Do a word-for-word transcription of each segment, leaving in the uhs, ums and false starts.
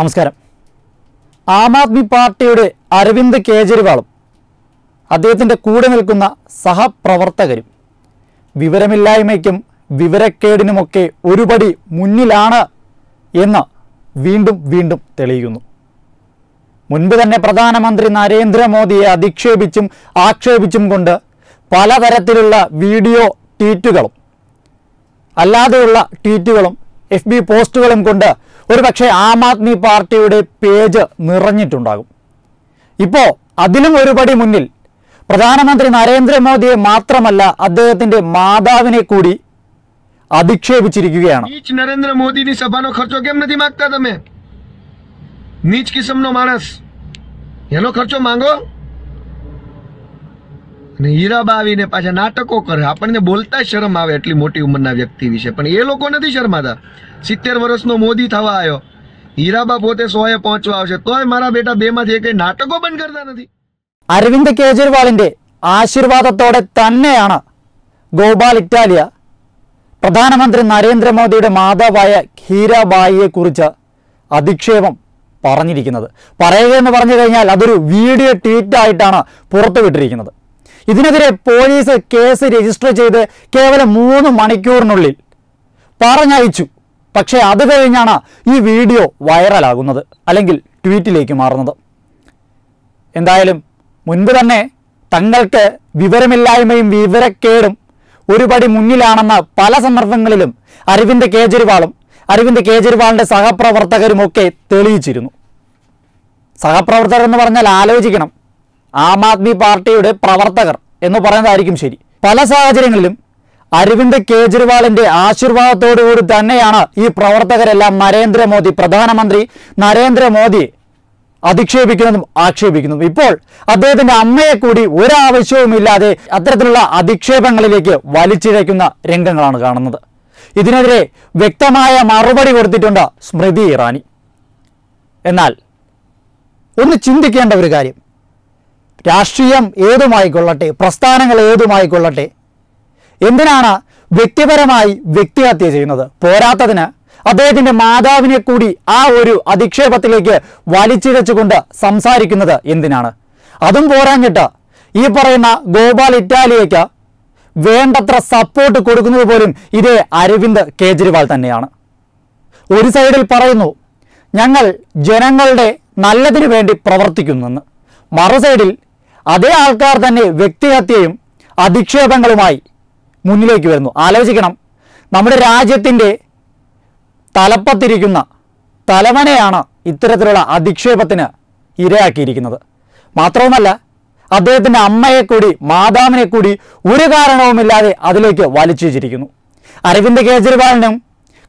നമസ്കാരം ആം ആദ്മി പാർട്ടിയുടെ അരവിന്ദ് കേജരിവാളും അദ്ദേഹത്തിന്റെ കൂടെ നിൽക്കുന്ന സഹപ്രവർത്തകരും വിവരമില്ലായ്മയ്ക്കും വിവരക്കേടിനുമൊക്കെ ഒരുപടി മുന്നിലാണ് എന്ന് വീണ്ടും വീണ്ടും തെളിയിക്കുന്നു. മുൻപ് തന്നെ പ്രധാനമന്ത്രി നരേന്ദ്ര മോദിയെ അധിക്ഷേപിച്ചും ആക്ഷേപിച്ചും കൊണ്ട് പലതരത്തിലുള്ള വീഡിയോ ട്വീറ്റുകളും അല്ലാതെയുള്ള ട്വീറ്റുകളും എഫ് ബി പോസ്റ്റുകളും കൊണ്ട് ഒരു പക്ഷേ ആം ആദ്മി പാർട്ടിയുടെ പേജ് നിറഞ്ഞിട്ടുണ്ടാകും. ഇപ്പോൾ അതിലും ഒരുപടി മുന്നിൽ പ്രധാനമന്ത്രി നരേന്ദ്രമോദിയെ മാത്രമല്ല അദ്ദേഹത്തിന്റെ മാതാവിനെ കൂടി അധിക്ഷേപിച്ചിരിക്കുകയാണ്. हीराबावीने पाछा नाटको करे आपने बोलता शर्म आवे एटली मोटी उमरना व्यक्ति विषे पण ए लोको नथी शर्माता. सित्तेर वर्षनो मोदी थवा आयो, हीराबा पोते सौ ए पहुंचवा आवशे तोय मारा बेटा बेमांथी एके नाटको बंद करता नथी. अरविंद केजरीवालिन्टे आशीर्वादत्तोडे तन्नेयाण गोपाल इटालिया प्रधानमंत्री नरेंद्र मोदियुडे मातावाय हीराबाईयेक्कुरिच्च अधिक्षेपम പറഞ്ഞിരിക്കുന്നത്. പറയുക എന്ന് പറഞ്ഞു കഴിഞ്ഞാൽ അതൊരു വീഡിയോ ട്വീറ്റ് ആയിട്ടാണ് പുറത്തുവിട്ടിരിക്കുന്നത്. ഇതിനെതിരെ പോലീസ് കേസ് രജിസ്റ്റർ ചെയ്ത് കേവലം മൂന്ന് മണിക്കൂറിനുള്ളിൽ പറഞ്ഞയച്ചു. പക്ഷേ അത് കഴിഞ്ഞാണ് ഈ വീഡിയോ വൈറലാകുന്നത് അല്ലെങ്കിൽ ട്വീറ്റിലേക്ക് മാറുന്നത്. എന്തായാലും മുൻപ് തന്നെ തങ്ങൾക്ക് വിവരമില്ലായ്മയും വിവരക്കേടും ഒരുപടി മുന്നിലാണെന്ന് പല സന്ദർഭങ്ങളിലും അരവിന്ദ് കേജരിവാളും അരവിന്ദ് കേജരിവാളിൻ്റെ സഹപ്രവർത്തകരുമൊക്കെ തെളിയിച്ചിരുന്നു. സഹപ്രവർത്തകർ എന്ന് പറഞ്ഞാൽ ആലോചിക്കണം, ആം ആദ്മി പാർട്ടിയുടെ പ്രവർത്തകർ എന്ന് പറയുന്നതായിരിക്കും ശരി. പല സാഹചര്യങ്ങളിലും അരവിന്ദ് കേജരിവാളിന്റെ ആശീർവാദത്തോടുകൂടി തന്നെയാണ് ഈ പ്രവർത്തകരെല്ലാം നരേന്ദ്രമോദി പ്രധാനമന്ത്രി നരേന്ദ്രമോദി അധിക്ഷേപിക്കുന്നതും ആക്ഷേപിക്കുന്നതും. ഇപ്പോൾ അദ്ദേഹത്തിന്റെ അമ്മയെ കൂടി ഒരാവശ്യവുമില്ലാതെ അത്തരത്തിലുള്ള അധിക്ഷേപങ്ങളിലേക്ക് വലിച്ചിഴയ്ക്കുന്ന രംഗങ്ങളാണ് കാണുന്നത്. ഇതിനെതിരെ വ്യക്തമായ മറുപടി കൊടുത്തിട്ടുണ്ട് സ്മൃതി ഇറാനി. എന്നാൽ ഒന്ന് ചിന്തിക്കേണ്ട ഒരു കാര്യം, രാഷ്ട്രീയം ഏതുമായിക്കൊള്ളട്ടെ, പ്രസ്ഥാനങ്ങൾ ഏതുമായിക്കൊള്ളട്ടെ, എന്തിനാണ് വ്യക്തിപരമായി വ്യക്തിഹത്യ ചെയ്യുന്നത്? പോരാത്തതിന് അദ്ദേഹത്തിൻ്റെ മാതാവിനെ കൂടി ആ ഒരു അധിക്ഷേപത്തിലേക്ക് വലിച്ചിഴച്ചുകൊണ്ട് സംസാരിക്കുന്നത് എന്തിനാണ്? അതും പോരാഞ്ഞിട്ട് ഈ പറയുന്ന ഗോപാൽ ഇറ്റാലിയയ്ക്ക് വേണ്ടത്ര സപ്പോർട്ട് കൊടുക്കുന്നത് പോലും ഇതേ അരവിന്ദ് കേജരിവാൾ തന്നെയാണ്. ഒരു സൈഡിൽ പറയുന്നു ഞങ്ങൾ ജനങ്ങളുടെ നല്ലതിനു വേണ്ടി പ്രവർത്തിക്കുന്നെന്ന്, മറുസൈഡിൽ അതേ ആൾക്കാർ തന്നെ വ്യക്തിഹത്യയും അധിക്ഷേപങ്ങളുമായി മുന്നിലേക്ക് വരുന്നു. ആലോചിക്കണം, നമ്മുടെ രാജ്യത്തിൻ്റെ തലപ്പത്തിരിക്കുന്ന തലവനെയാണ് ഇത്തരത്തിലുള്ള അധിക്ഷേപത്തിന് ഇരയാക്കിയിരിക്കുന്നത്. മാത്രവുമല്ല അദ്ദേഹത്തിൻ്റെ അമ്മയെ കൂടി മാതാവിനെ കൂടി ഒരു കാരണവുമില്ലാതെ അതിലേക്ക് വലിച്ചിരിക്കുന്നു. അരവിന്ദ് കേജരിവാളിനും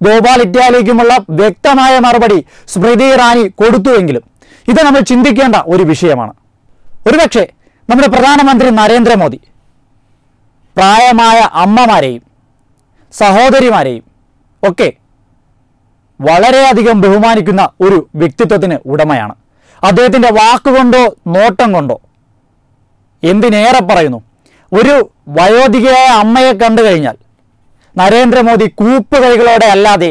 ഗോപാൽ ഇറ്റാലിയയ്ക്കുമുള്ള വ്യക്തമായ മറുപടി സ്മൃതി ഇറാനി കൊടുത്തുവെങ്കിലും ഇത് നമ്മൾ ചിന്തിക്കേണ്ട ഒരു വിഷയമാണ്. ഒരുപക്ഷെ നമ്മുടെ പ്രധാനമന്ത്രി നരേന്ദ്രമോദി പ്രായമായ അമ്മമാരെയും സഹോദരിമാരെയും ഒക്കെ വളരെയധികം ബഹുമാനിക്കുന്ന ഒരു വ്യക്തിത്വത്തിന് ഉടമയാണ്. അദ്ദേഹത്തിൻ്റെ വാക്കുകൊണ്ടോ നോട്ടം കൊണ്ടോ എന്തിനേറെ പറയുന്നു, ഒരു വയോധികയായ അമ്മയെ കണ്ടു കഴിഞ്ഞാൽ നരേന്ദ്രമോദി കൂപ്പുകൈകളോടെ അല്ലാതെ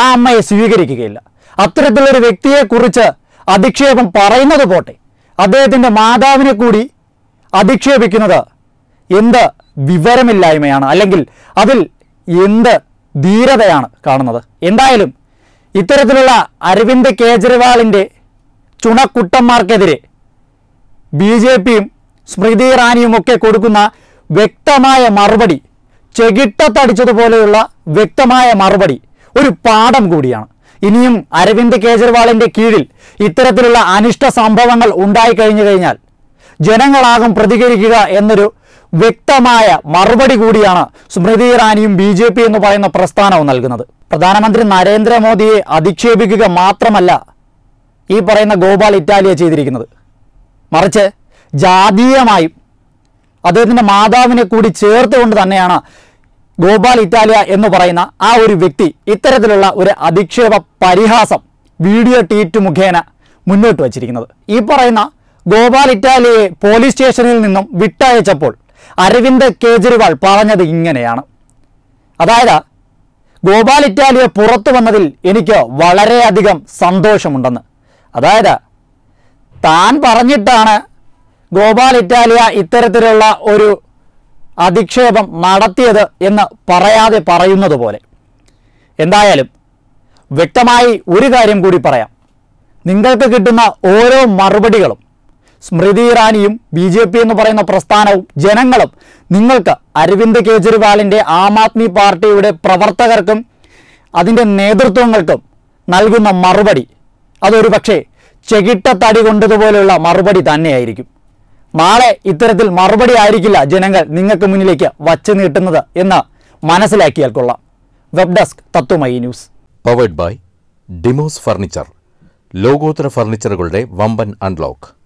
ആ അമ്മയെ സ്വീകരിക്കുകയില്ല. അത്തരത്തിലൊരു വ്യക്തിയെക്കുറിച്ച് അധിക്ഷേപം പറയുന്നത് പോട്ടെ, അദ്ദേഹത്തിൻ്റെ മാതാവിനെ കൂടി അധിക്ഷേപിക്കുന്നത് എന്ത് വിവരമില്ലായ്മയാണ്, അല്ലെങ്കിൽ അതിൽ എന്ത് ധീരതയാണ് കാണുന്നത്? എന്തായാലും ഇത്തരത്തിലുള്ള അരവിന്ദ് കേജരിവാളിൻ്റെ ചുണക്കുട്ടന്മാർക്കെതിരെ ബി ജെ പിയും സ്മൃതി ഇറാനിയുമൊക്കെ കൊടുക്കുന്ന വ്യക്തമായ മറുപടി, ചെകിട്ടത്തടിച്ചതുപോലെയുള്ള വ്യക്തമായ മറുപടി ഒരു പാഠം കൂടിയാണ്. ഇനിയും അരവിന്ദ് കേജരിവാളിൻ്റെ കീഴിൽ ഇത്തരത്തിലുള്ള അനിഷ്ട സംഭവങ്ങൾ ഉണ്ടായിക്കഴിഞ്ഞു കഴിഞ്ഞാൽ ജനങ്ങളാകും പ്രതികരിക്കുക എന്നൊരു വ്യക്തമായ മറുപടി കൂടിയാണ് സ്മൃതി ഇറാനിയും ബി ജെ പി എന്ന് പറയുന്ന പ്രസ്ഥാനവും നൽകുന്നത്. പ്രധാനമന്ത്രി നരേന്ദ്രമോദിയെ അധിക്ഷേപിക്കുക മാത്രമല്ല ഈ പറയുന്ന ഗോപാൽ ഇറ്റാലിയ ചെയ്തിരിക്കുന്നത്, മറിച്ച് ജാതീയമായും അദ്ദേഹത്തിൻ്റെ മാതാവിനെ കൂടി ചേർത്തുകൊണ്ട് തന്നെയാണ് ഗോപാൽ ഇറ്റാലിയ എന്ന് പറയുന്ന ആ ഒരു വ്യക്തി ഇത്തരത്തിലുള്ള ഒരു അധിക്ഷേപ പരിഹാസം വീഡിയോ ട്വീറ്റ് മുഖേന മുന്നോട്ട് വച്ചിരിക്കുന്നത്. ഈ പറയുന്ന ഗോപാൽ ഇറ്റാലിയയെ പോലീസ് സ്റ്റേഷനിൽ നിന്നും വിട്ടയച്ചപ്പോൾ അരവിന്ദ് കേജരിവാൾ പറഞ്ഞത് ഇങ്ങനെയാണ്. അതായത് गोपाल इटालिया പുറത്തു വന്നതിൽ എനിക്ക് വളരെയധികം സന്തോഷമുണ്ടെന്ന് അതായത് താൻ പറഞ്ഞിട്ടാണ് ഗോപാൽ ഇറ്റാലിയ ഇത്തരത്തിലുള്ള ഒരു അധിക്ഷേപം നടത്തിയത് എന്ന് പറയാതെ പറയുന്നതുപോലെ എന്തായാലും വ്യക്തമായി ഒരു കാര്യം കൂടി പറയാം നിങ്ങൾക്ക് കിട്ടുന്ന ഓരോ മറുപടികളും സ്മൃതി ഇറാനിയും ബിജെപി എന്ന് പറയുന്ന പ്രസ്ഥാനവും ജനങ്ങളും നിങ്ങൾക്ക് അരവിന്ദ് കേജരിവാളിന്റെ ആം ആദ്മി പാർട്ടിയുടെ പ്രവർത്തകർക്കും അതിന്റെ നേതൃത്വങ്ങൾക്കും നൽകുന്ന മറുപടി അതൊരുപക്ഷേ ചെകിട്ടതടി കൊണ്ടതുപോലെയുള്ള മറുപടി തന്നെയായിരിക്കും നാളെ ഇത്തരത്തിൽ മറുപടി ആയിരിക്കില്ല ജനങ്ങൾ നിങ്ങൾക്ക് മുന്നിലേക്ക് വച്ചു നീട്ടുന്നത് എന്ന മനസ്സിലാക്കിയാൽ കൊള്ളാം വെബ് ഡെസ്ക് തത്തുമൈ news powered by Demos furniture ലോകോത്തര ഫർണിച്ചറുകളുടെ വമ്പൻ അൺലോക്ക്।